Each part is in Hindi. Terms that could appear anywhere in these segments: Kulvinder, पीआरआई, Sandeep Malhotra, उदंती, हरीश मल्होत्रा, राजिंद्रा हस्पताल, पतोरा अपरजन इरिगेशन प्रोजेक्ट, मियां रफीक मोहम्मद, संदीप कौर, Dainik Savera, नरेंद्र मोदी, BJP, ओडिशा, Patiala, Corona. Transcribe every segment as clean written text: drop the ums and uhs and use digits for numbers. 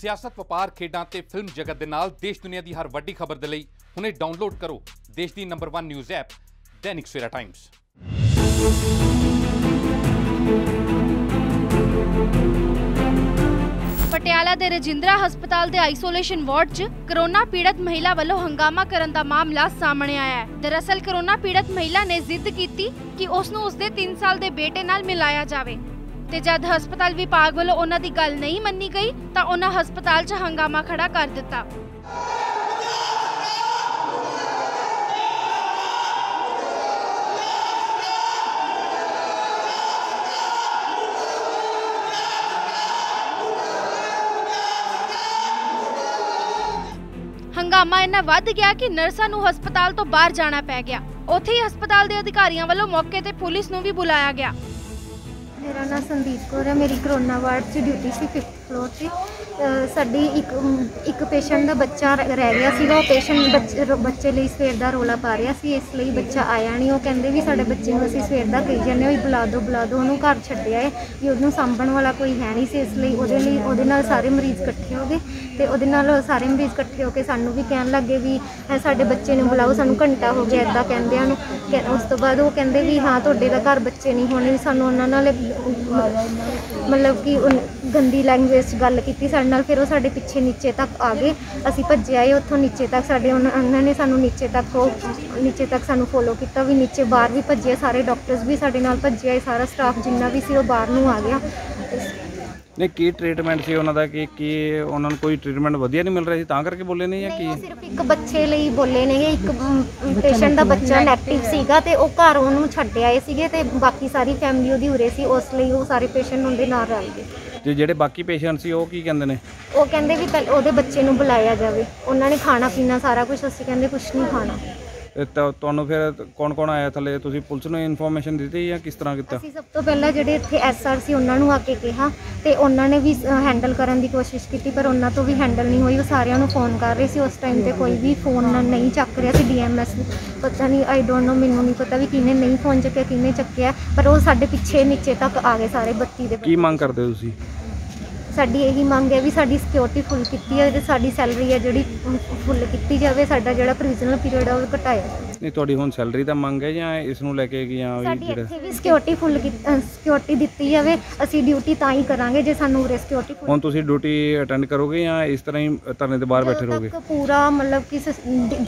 सियासत ਵਪਾਰ ਖੇਡਾਂ ਤੇ ਫਿਲਮ ਜਗਤ ਦੇ ਨਾਲ ਦੇਸ਼ ਦੁਨੀਆ ਦੀ ਹਰ ਵੱਡੀ ਖਬਰ ਦੇ ਲਈ ਹੁਣੇ ਡਾਊਨਲੋਡ ਕਰੋ ਦੇਸ਼ ਦੀ number 1 news app Dainik Savera Times. Patiala दे राजिंद्रा हस्पताल दे आइसोलेशन वार्ड च कोरोना पीड़ित महिला वालों हंगामा करने का मामला सामने आया है। दरअसल कोरोना पीड़ित महिला ने जिद की कि उसनूं उसदे 3 साल दे बेटे नाल मिलाया जावे ते जद हस्पताल विभाग वालों उन्हां दी गल नहीं मन्नी गई तां उन्हां हस्पताल च हंगामा खड़ा कर दिता। हंगामा इन्ना वध गया कि नर्सां नूं हस्पताल तो बाहर जाना पै गया। उत्थे ही हस्पताल दे अधिकारियां वालों मौके ते पुलिस नूं भी बुलाया गया। मेरा नाम संदीप कौर है, मेरी कोरोना वार्ड च ड्यूटी सी 5th फ्लोर से। साडी एक पेशेंट दा बच्चा रह गया सीगा। पेशेंट बच्चे लई सवेर दा रोला पा रहा सी, इस लई बच्चा आया नहीं। वो कहंदे भी साडे बच्चे नूं असीं सवेर दा कही जांदे ओए बुला दो, उहनूं घर छड्डिआ है कि उहनूं सांभण वाला कोई है नहीं सी। इस लई ओहदे नाल सारे मरीज इकट्ठे हो गए ते उहदे नाल सारे मरीज इकट्ठे होकर सानू भी कहन लग गए भी साडे बच्चे नूं बुलाओ, सानू घंटा हो गया इदां कहंदे आं। उस तो बाद वो कहंदे भी हाँ तुहाडे दा घर बच्चे नहीं होने। सानू उहनां नाल मतलब कि गंदी लैंग्वेज गल कीती साडे नाल। फिर वो साडे पिछे नीचे तक आ गए, असीं भज्जे आए उत्थों नीचे तक। साडे उहनां ने सानू नीचे तक सानू फॉलो कीता भी, नीचे बाहर भी भज्जे, सारे डॉक्टर्स भी साडे नाल भज्जे आए, सारा स्टाफ जिन्ना भी सी वो बाहर नूं आ गया। नहीं की ट्रीटमेंट से उन्होंने कि उन्होंने कोई ट्रीटमेंट वधिया नहीं मिल रही था करके बोले नहीं, या कि सिर्फ एक बच्चे लिए बोले ने। एक पेशेंट का बच्चा नेगेटिव सीगा ते ओ घर उन्होंने छड्ड आए सीगे ते बाकी सारी फैमिली उहदी उरे सी, उस लई ओ सारे पेशेंट उहदे नाल रल गए। ते जेहड़े बाकी पेशेंट सी ओ की कहंदे ने? ओ कहंदे भी पहले ओहदे बच्चे नूं बुलाया जावे। उन्होंने खाना पीना सारा कुछ, असीं कहंदे कुछ नहीं खाना। तो फिर कौन आया थले? तुसी पुलिस नूं इन्फॉर्मेशन दी या किस तरह कीता? असीं सब तो पहला जेहड़े इत्थे SR सी उन्हां नूं आके कहा ते उन्हां ने भी हैंडल करन दी कोशिश कीती पर उन्हां तो भी हैंडल नहीं होई। वो सारियां नूं फोन कर रहे सी, उस टाइम ते कोई भी फोन नहीं चक रहा सी। DMS पता नहीं, आई डोंट नो, मैनूं नहीं पता भी किने नहीं फोन चुकया किने चुकया, पर वो साडे पिछे नीचे तक आ गए सारे 32 दे। की मांग करदे हो तुसी? साड़ी यही मांग है भी साड़ी सिक्योरिटी फुल की है, साड़ी सैलरी है जी फुल की जाए, साड़ा जो प्रिजनल पीरियड है वो घटाया। नहीं तो हम सैलरी का मांग है या इस लैके भी सिक्योरिटी फुल सिक्योरिटी दी जाए। असी ड्यूटी तो ही करा जो सूँ उरे सिक्योरिटी। हम तुम ड्यूटी अटेंड करोगे या इस तरह ही धरने के बाहर बैठे रहोगे? पूरा मतलब कि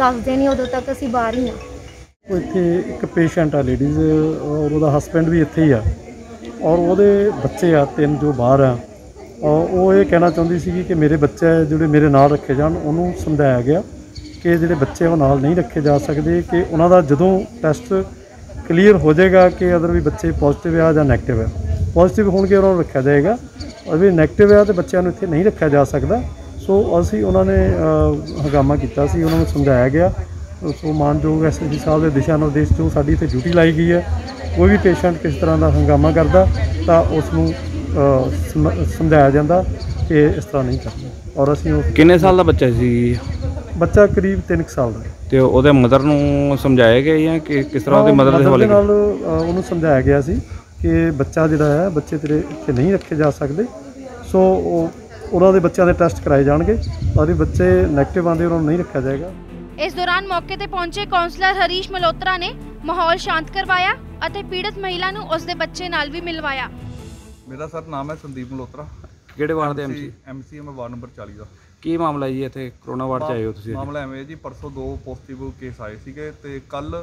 10 दिन ही, उदों तक असी बाहर ही हाँ। इतने एक पेशेंट आ लेडीज़ और वो हसबैंड भी इतें ही आ और वो बच्चे आ 3 जो बाहर आ। वो ये कहना चाहती सी कि मेरे बच्चे जोड़े मेरे नाल रखे जान। उन्होंने समझाया गया कि जोड़े बच्चे वो नाल नहीं रखे जा सकते, कि उन्होंने जदों टैसट क्लीयर हो जाएगा कि अगर भी बच्चे पॉजिटिव है या नैगेटिव है, पॉजिटिव होने उन्होंने रखा जाएगा और भी नैगेटिव है तो बच्चों को इत्थे नहीं रखा जा सकता। सो असी उन्होंने हंगामा किया, उन्होंने समझाया गया। सो मानयोग SSC साहब के दिशा निर्देश जो साडी इत्थे ड्यूटी लाई गई है, कोई भी पेशेंट किस तरह का हंगामा करता तो उसनूं समझाया जाता कि इस तरह नहीं करना। और असं किन्ने साल का बच्चा सी? बच्चा करीब 3 साल का। तो वो मदर को समझाया गया या कि किस तरह? मदर के हवाले उन्होंने समझाया गया सी कि बच्चा जोड़ा है बच्चे तेरे इतने नहीं रखे जा सकते। सो उन्होंने बच्चों के टेस्ट कराए जाएंगे और बच्चे नैगेटिव आते उन्होंने नहीं रखा जाएगा। इस दौरान मौके पर पहुंचे काउंसलर हरीश मल्होत्रा ने माहौल शांत करवाया और पीड़ित महिला को उसके बच्चे नाल भी मिलवाया। मेरा सर नाम है संदीप मल्होत्रा, किहड़े वार्ड दे MC मैं वार्ड नंबर 40 का। की मामला जी इत्थे कोरोना वार्ड च आए हो तुसीं? मामला एवें जी, परसों 2 पॉजिटिव केस आए सीगे ते कल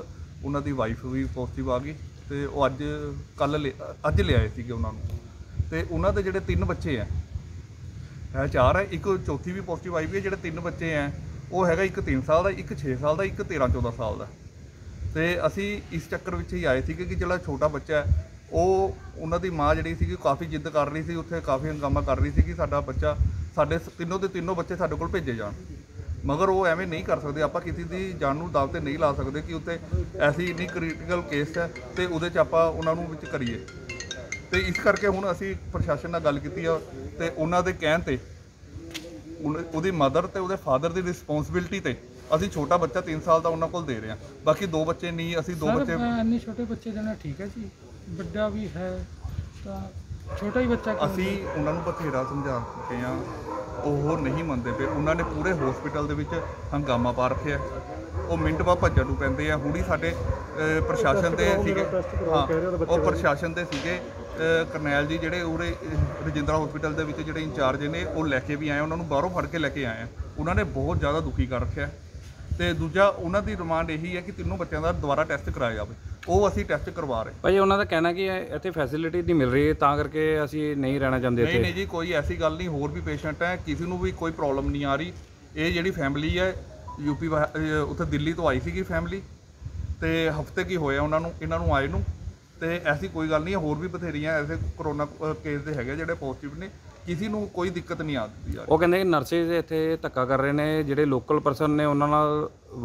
उन्हां दी वाइफ भी पॉजिटिव आ गई ते ओह अज ले आए सीगे उन्हां नूं ते उन्हां दे जिहड़े 3 बच्चे है 4 है, एक चौथी भी पॉजिटिव आई भी है। जिहड़े 3 बच्चे हैं वो हैगा एक 3 साल का, एक 6 साल का, एक 13-14 साल का। ते असीं इस चक्कर विच ही आए सीगे कि जिहड़ा छोटा बच्चा है ਉਹ ਉਹਨਾਂ ਦੀ ਮਾਂ ਜਿਹੜੀ ਸੀਗੀ ਕਾਫੀ ਜਿੱਦ ਕਰ ਰਹੀ ਸੀ, ਉੱਥੇ ਕਾਫੀ ਹੰਗਾਮਾ ਕਰ ਰਹੀ ਸੀ ਕਿ ਸਾਡਾ ਬੱਚਾ ਸਾਡੇ ਤਿੰਨੋਂ ਬੱਚੇ ਸਾਡੇ ਕੋਲ ਭੇਜੇ ਜਾਣ, ਮਗਰ ਉਹ ਐਵੇਂ ਨਹੀਂ ਕਰ ਸਕਦੇ। ਆਪਾਂ ਕਿਸੇ ਦੀ ਜਾਨ ਨੂੰ ਦਾਅ 'ਤੇ ਨਹੀਂ ਲਾ ਸਕਦੇ ਕਿ ਉੱਥੇ ਐਸੀ ਇੰਨੀ ਕ੍ਰਿਟੀਕਲ ਕੇਸ ਹੈ ਅਤੇ ਉਹਦੇ 'ਚ ਆਪਾਂ ਉਹਨਾਂ ਨੂੰ ਵਿੱਚ ਕਰੀਏ। ਅਤੇ ਇਸ ਕਰਕੇ ਹੁਣ ਅਸੀਂ ਪ੍ਰਸ਼ਾਸਨ ਨਾਲ ਗੱਲ ਕੀਤੀ ਆ ਅਤੇ ਉਹਨਾਂ ਦੇ ਕਹਿਣ 'ਤੇ ਉਹਦੀ ਮਦਰ ਅਤੇ ਉਹਦੇ ਫਾਦਰ ਦੀ ਰਿਸਪੋਂਸੀਬਿਲਿਟੀ 'ਤੇ ਅਸੀਂ ਛੋਟਾ ਬੱਚਾ 3 ਸਾਲ ਦਾ ਉਹਨਾਂ ਕੋਲ ਦੇ ਰਹੇ ਹਾਂ। ਬਾਕੀ 2 ਬੱਚੇ ਨਹੀਂ, ਅਸੀਂ 2 ਬੱਚੇ। ਇੰਨੇ ਛੋਟੇ ਬੱਚੇ ਦੇਣਾ ਠੀਕ ਹੈ ਜੀ, बड़ा भी है तो छोटा ही बच्चा असी उन्होंने बथेरा समझा चुके हैं वो नहीं मनते पे। उन्होंने पूरे हॉस्पिटल के हंगामा पा रखे है, वो मिनट बाद भजन को पैंते हैं। हूँ ही साढ़े प्रशासन के हाँ प्रशासन के करनैल जी जोड़े उरे राजिंद्रा हॉस्पिटल के जोड़े इंचार्ज ने वो लैके भी आए, उन्होंने बाहरों फड़ के लैके आए हैं। उन्होंने बहुत ज़्यादा दुखी कर रखे है। तो दूजा उन्होंने की डिमांड यही है कि तीनों बच्चों का दोबारा टेस्ट कराया जाए, वो असी टेस्ट करवा रहे। भाई उन्होंने तो कहना कि इतने फैसिलिटी नहीं मिल रही है तां करके असी नहीं रहना चाहते। नहीं नहीं जी, कोई ऐसी गल नहीं, होर भी पेशेंट है, किसी को भी कोई प्रॉब्लम नहीं आ रही। ये जिहड़ी फैमिली है यूपी उत्थे दिल्ली तो आई सी फैमिली, तो हफ्ते की होया उन्होंने इन्होंने आए नूं, तो ऐसी कोई गल नहीं है। होर भी बथेरियां ऐसे कोरोना केस दे हैगे जिहड़े पॉजिटिव ने, किसी को कोई दिक्कत नहीं आती। वो कहते कि नर्सिज इत्थे धक्का कर रहे ने, जिहड़े लोकल परसन ने उन्हां नाल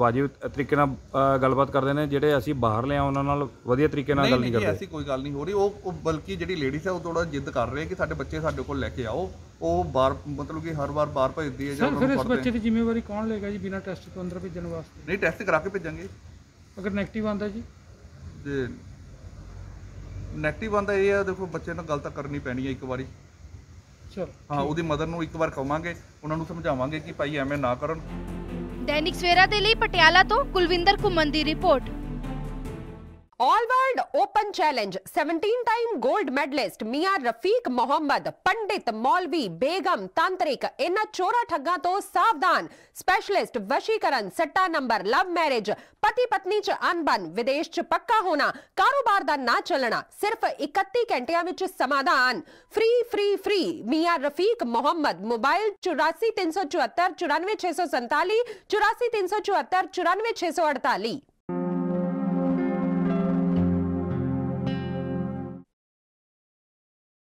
वाजिब तरीके नाल गलबात करते हैं, जिहड़े असीं बाहर लिया उन्हां नाल वधिया तरीके नाल गल नहीं करदे। ऐसी कोई गल नहीं हो रही। वो बल्कि जिहड़ी लेडीज़ है वो थोड़ा जिद कर रहे हैं कि साडे बच्चे साडे कोल लैके आओ। वो बार मतलब कि हर बार बार भेजदी है। सर फिर इस बच्चे की जिम्मेवारी कौन लेगा जी बिना टेस्ट तो अंदर भेजने वास्ते? नहीं टेस्ट करा के भेजेंगे। अगर नैगेटिव आंदा जी नैगेटिव आंदा ये है देखो बच्चे नाल गल तां करनी पैनी है एक बारी। हाँ उहदी मदर नूं एक बार कहांगे, उहनां नूं समझावांगे कि भाई एवें ना करन। दैनिक सवेरा के लिए पटियाला तो कुलविंदर घुमन की report. All world open challenge 17 time gold medalist मियां रफीक मोहम्मद, पंडित मौलवी बेगम तांत्रिक, इन्हां चोरा ठग्गां तो सावधान। स्पेशलिस्ट वशीकरण, सट्टा नंबर, लव मैरिज, पति पत्नी च अनबन, विदेश च पक्का होना, कारोबार दा ना चलना, सिर्फ 31 घंटिया विच समाधान। फ्री फ्री फ्री मियां रफीक मोहम्मद। मोबाइल 84 374 94 647 84 374 94 648।